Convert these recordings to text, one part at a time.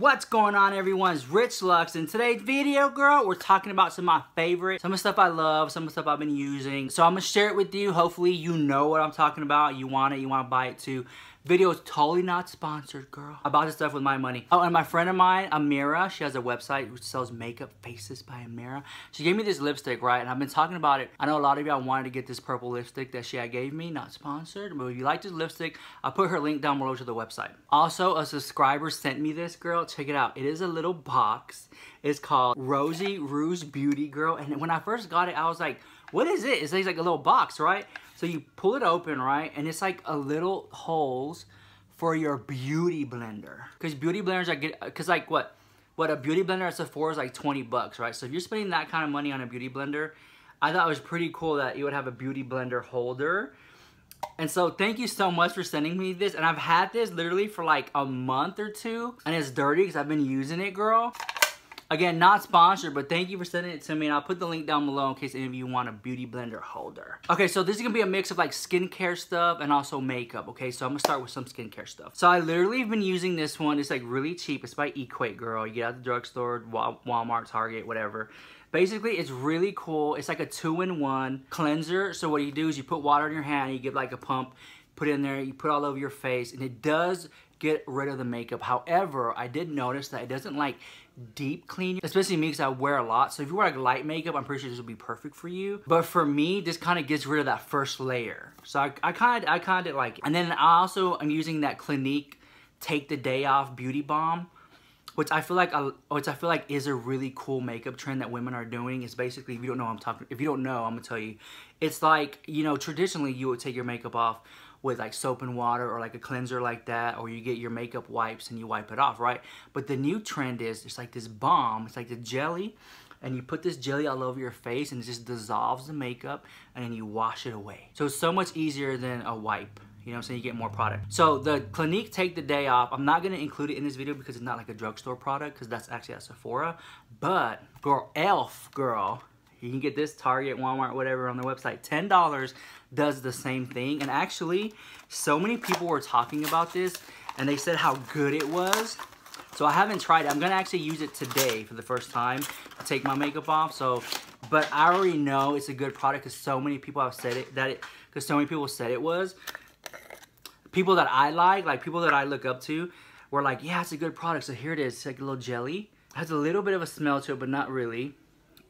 What's going on, everyone? It's Rich Lux. In today's video, girl, we're talking about some of my favorites, some of the stuff I love, some of the stuff I've been using. So I'm gonna share it with you. Hopefully you know what I'm talking about. You want it, you want to buy it too. Video is totally not sponsored, girl. I bought this stuff with my money. Oh, and my friend of mine, Amira, she has a website which sells makeup, Faces by Amira. She gave me this lipstick, right? And I've been talking about it. I know a lot of y'all wanted to get this purple lipstick that she gave me, not sponsored. But if you like this lipstick, I'll put her link down below to the website. Also, a subscriber sent me this, girl. Check it out. It is a little box. It's called Rosie Ruse Beauty, girl. And when I first got it, I was like, what is it? It's like a little box, right? So you pull it open, right? And it's like a little holes for your beauty blender. Because beauty blenders are good, because like what a beauty blender at Sephora is like 20 bucks, right? So if you're spending that kind of money on a beauty blender, I thought it was pretty cool that you would have a beauty blender holder. And so thank you so much for sending me this. And I've had this literally for like a month or two. And it's dirty because I've been using it, girl. Again, not sponsored, but thank you for sending it to me. And I'll put the link down below in case any of you want a beauty blender holder. Okay, so this is gonna be a mix of like skincare stuff and also makeup, okay? So I'm gonna start with some skincare stuff. So I literally have been using this one. It's like really cheap. It's by Equate, girl. You get out the drugstore, Walmart, Target, whatever. Basically, it's really cool. It's like a 2-in-1 cleanser. So what you do is you put water in your hand, you get like a pump, put it in there, you put it all over your face, and it does get rid of the makeup. However, I did notice that it doesn't like deep clean, especially me because I wear a lot. So if you wear like light makeup, I'm pretty sure this will be perfect for you. But for me, this kind of gets rid of that first layer. So I kind of like it. And then I also am using that Clinique Take the Day Off Beauty Balm, which I feel like is a really cool makeup trend that women are doing. It's basically, if you don't know, I'm gonna tell you. It's like, you know, traditionally you would take your makeup off with like soap and water or like a cleanser like that, or you get your makeup wipes and you wipe it off, right? But the new trend is it's like this balm, it's like the jelly, and you put this jelly all over your face and it just dissolves the makeup and then you wash it away. So it's so much easier than a wipe. You know what I'm saying? You get more product. So the Clinique Take the Day Off, I'm not gonna include it in this video because it's not like a drugstore product, because that's actually at Sephora. But girl, e.l.f., girl, you can get this Target, Walmart, whatever, on their website. $10 does the same thing. And actually, so many people were talking about this and they said how good it was. So I haven't tried it. I'm gonna actually use it today for the first time to take my makeup off. So, but I already know it's a good product because so many people have said it, because so many people said it was. People that I like people that I look up to were like, yeah, it's a good product. So here it is, it's like a little jelly. It has a little bit of a smell to it, but not really.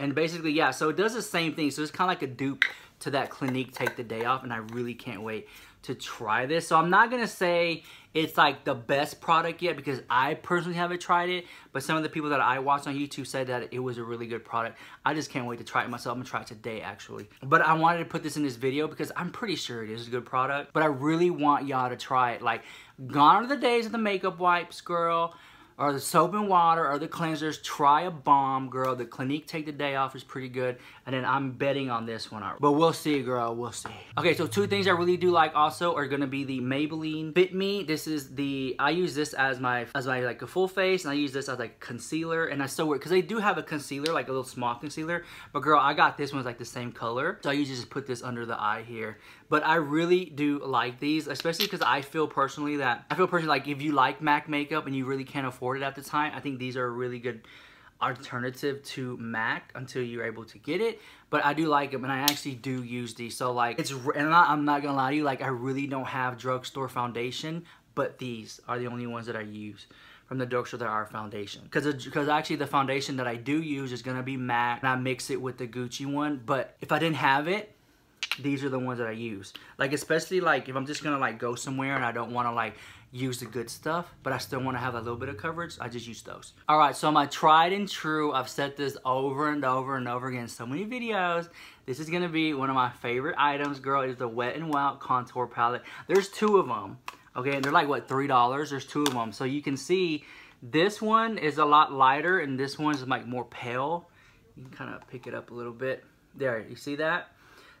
And basically, yeah, so it does the same thing. So it's kind of like a dupe to that Clinique Take the Day Off, and I really can't wait to try this. So I'm not gonna say it's like the best product yet because I personally haven't tried it, but some of the people that I watched on YouTube said that it was a really good product. I just can't wait to try it myself. I'm gonna try it today, actually. But I wanted to put this in this video because I'm pretty sure it is a good product, but I really want y'all to try it. Like, gone are the days of the makeup wipes, girl, or the soap and water, or the cleansers. Try a balm, girl. The Clinique Take the Day Off is pretty good. And then I'm betting on this one. But we'll see, girl, we'll see. Okay, so two things I really do like also are gonna be the Maybelline Fit Me. This is the, I use this as my like a full face, and I use this as like concealer, and that's so weird, because they do have a concealer, like a little small concealer, but girl, I got this one's like the same color. So I usually just put this under the eye here. But I really do like these, especially because I feel personally like if you like MAC makeup and you really can't afford it at the time, I think these are a really good alternative to MAC until you're able to get it. But I do like them, and I actually do use these. So like, I'm not gonna lie to you, like I really don't have drugstore foundation, but these are the only ones that I use from the drugstore that are foundation. Because actually the foundation that I do use is gonna be MAC, and I mix it with the Gucci one. But if I didn't have it, these are the ones that I use. Like, especially like if I'm just gonna like go somewhere and I don't wanna like use the good stuff, but I still wanna have a little bit of coverage, I just use those. All right, so my tried and true, I've said this over and over and over again in so many videos. This is gonna be one of my favorite items, girl. It is the Wet n' Wild Contour Palette. There's two of them, okay? And they're like, what, $3? There's two of them. So you can see this one is a lot lighter and this one's like more pale. You can kind of pick it up a little bit. There, you see that?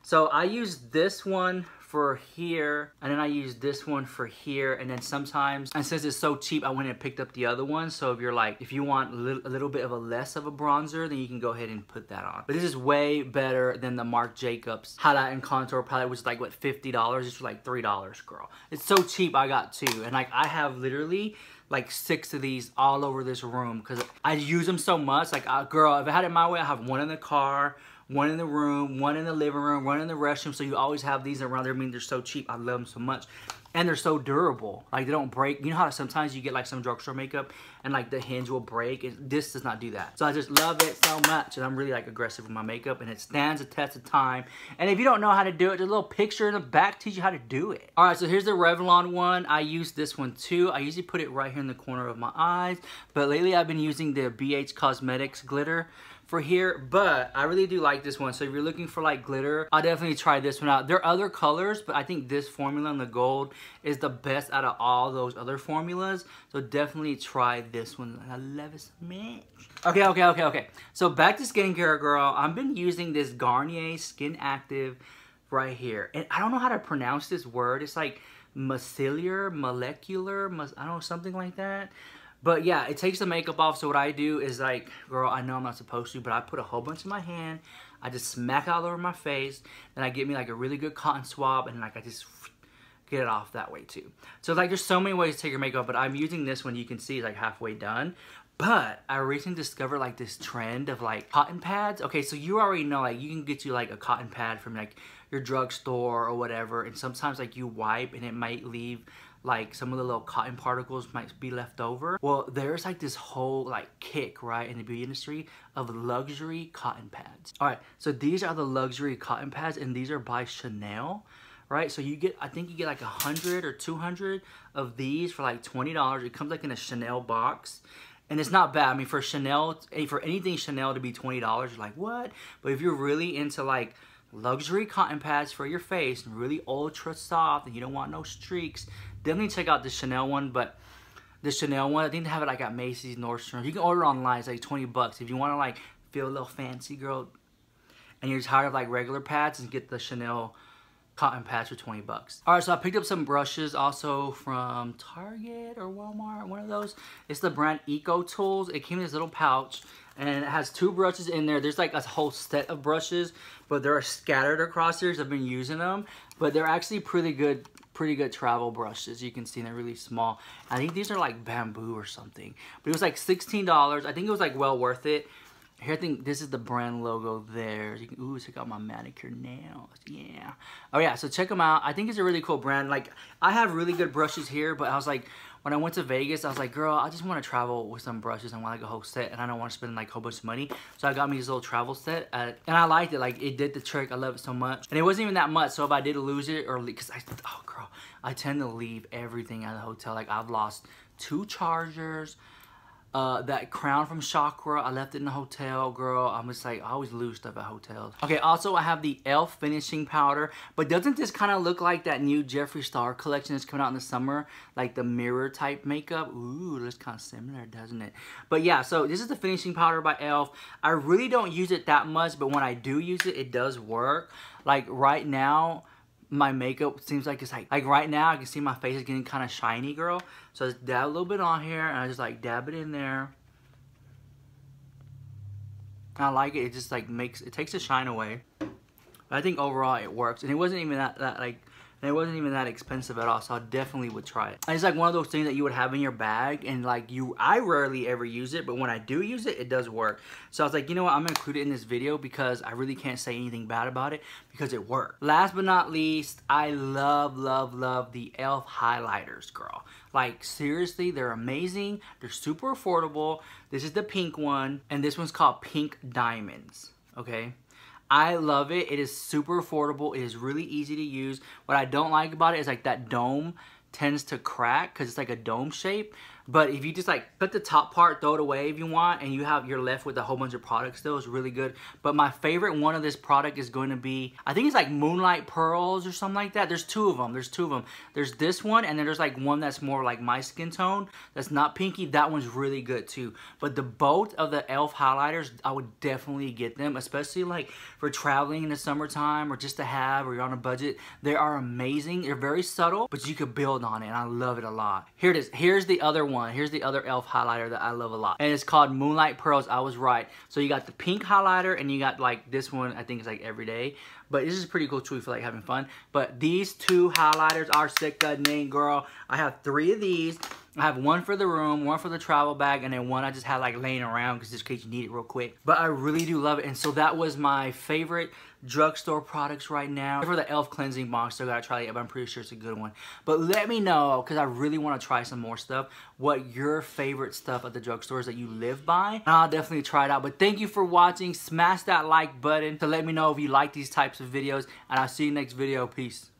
So I use this one for here, and then I used this one for here, and then sometimes, and since it's so cheap, I went and picked up the other one. So if you're like, if you want a little bit of a less of a bronzer, then you can go ahead and put that on. But this is way better than the Marc Jacobs highlight and contour palette, which is like, what, $50? It's like $3, girl. It's so cheap, I got two. And like, I have literally like 6 of these all over this room because I use them so much. Like, girl, if I had it my way, I have one in the car, one in the room, one in the living room, one in the restroom. So you always have these around there. I mean, they're so cheap. I love them so much. And they're so durable. Like, they don't break. You know how sometimes you get like some drugstore makeup and like the hinge will break. And this does not do that. So I just love it so much. And I'm really like aggressive with my makeup. And it stands the test of time. And if you don't know how to do it, there's a little picture in the back teach you how to do it. All right, so here's the Revlon one. I use this one too. I usually put it right here in the corner of my eyes. But lately I've been using the BH Cosmetics glitter for here, but I really do like this one. So if you're looking for like glitter, I'll definitely try this one out. There are other colors, but I think this formula in the gold is the best out of all those other formulas. So definitely try this one. I love it so much. Okay. So back to skincare, girl. I've been using this Garnier Skin Active right here. And I don't know how to pronounce this word. It's like molecular, I don't know, something like that. But yeah, it takes the makeup off. So what I do is like, girl, I know I'm not supposed to, but I put a whole bunch in my hand. I just smack it all over my face. Then I get me like a really good cotton swab, and like I just get it off that way too. So like there's so many ways to take your makeup, but I'm using this one. You can see it's like halfway done. But I recently discovered like this trend of like cotton pads. Okay, so you already know like you can get you like a cotton pad from like your drugstore or whatever. And sometimes like you wipe and it might leave like some of the little cotton particles might be left over. Well, there's like this whole like kick, right, in the beauty industry of luxury cotton pads. All right, so these are the luxury cotton pads, and these are by Chanel, right? So you get, I think you get like 100 or 200 of these for like $20. It comes like in a Chanel box. And it's not bad. I mean, for Chanel, for anything Chanel to be $20, you're like, what? But if you're really into like luxury cotton pads for your face, really ultra soft, and you don't want no streaks, definitely check out the Chanel one. But the Chanel one, I think they have it like at Macy's, Nordstrom. You can order online. It's like 20 bucks. If you want to like feel a little fancy, girl, and you're tired of like regular pads, and get the Chanel cotton pads for 20 bucks. All right, so I picked up some brushes also from Target or Walmart, one of those. It's the brand Eco Tools. It came in this little pouch, and it has 2 brushes in there. There's like a whole set of brushes, but they're scattered across here. I've been using them, but they're actually pretty good travel brushes. You can see they're really small. I think these are like bamboo or something, but it was like $16. I think it was like well worth it. Here, I think this is the brand logo there. You can, ooh, check out my manicure nails. Yeah. Oh yeah, so check them out. I think it's a really cool brand. Like, I have really good brushes here, but I was like, when I went to Vegas, I was like, girl, I just want to travel with some brushes. I want like a whole set, and I don't want to spend like a whole bunch of money. So I got me this little travel set, and I liked it. Like, it did the trick. I love it so much. And it wasn't even that much, so if I did lose it, or because oh girl, I tend to leave everything at the hotel. Like, I've lost 2 chargers. That crown from Chakra, I left it in the hotel, girl. I'm just like, I always lose stuff at hotels. Okay, also I have the e.l.f. finishing powder, but doesn't this kind of look like that new Jeffree Star collection that's coming out in the summer? Like the mirror type makeup? Ooh, looks kind of similar, doesn't it? But yeah, so this is the finishing powder by e.l.f. I really don't use it that much, but when I do use it, it does work. Like right now, my makeup seems like it's like right now I can see my face is getting kind of shiny, girl. So I just dab a little bit on here, and I just like dab it in there. And I like it. It just like makes, it takes the shine away. But I think overall it works, and it wasn't even that like, and it wasn't even that expensive at all, so I definitely would try it. It's like one of those things that you would have in your bag, and like I rarely ever use it, but when I do use it, it does work. So I was like, you know what, I'm gonna include it in this video because I really can't say anything bad about it because it worked. Last but not least, I love, love, love the e.l.f. highlighters, girl. Like seriously, they're amazing. They're super affordable. This is the pink one, and this one's called Pink Diamonds, okay? I love it. It is super affordable. It is really easy to use. What I don't like about it is like that dome tends to crack because it's like a dome shape. But if you just like put the top part, throw it away if you want, and you're left with a whole bunch of products still, it's really good. But my favorite one of this product is going to be, I think it's like Moonlight Pearls or something like that. There's two of them. There's this one, and then there's like one that's more like my skin tone. That's not pinky. That one's really good too. But the both of the e.l.f. highlighters, I would definitely get them, especially like for traveling in the summertime, or just to have, or you're on a budget. They are amazing. They're very subtle, but you could build on it, and I love it a lot. Here it is. Here's the other one. Here's the other e.l.f. highlighter that I love a lot, and it's called Moonlight Pearls. I was right. So you got the pink highlighter, and you got like this one. I think it's like Everyday, but this is pretty cool too for like having fun. But these two highlighters are sickening, girl. I have three of these. I have one for the room, one for the travel bag, and then one I just had like laying around because just in case you need it real quick. But I really do love it, and so that was my favorite drugstore products right now. For the e.l.f. cleansing balm, still gotta try it, but I'm pretty sure it's a good one. But let me know, because I really want to try some more stuff, what your favorite stuff at the drugstores that you live by, and I'll definitely try it out. But thank you for watching. Smash that like button to let me know if you like these types of videos, and I'll see you next video. Peace.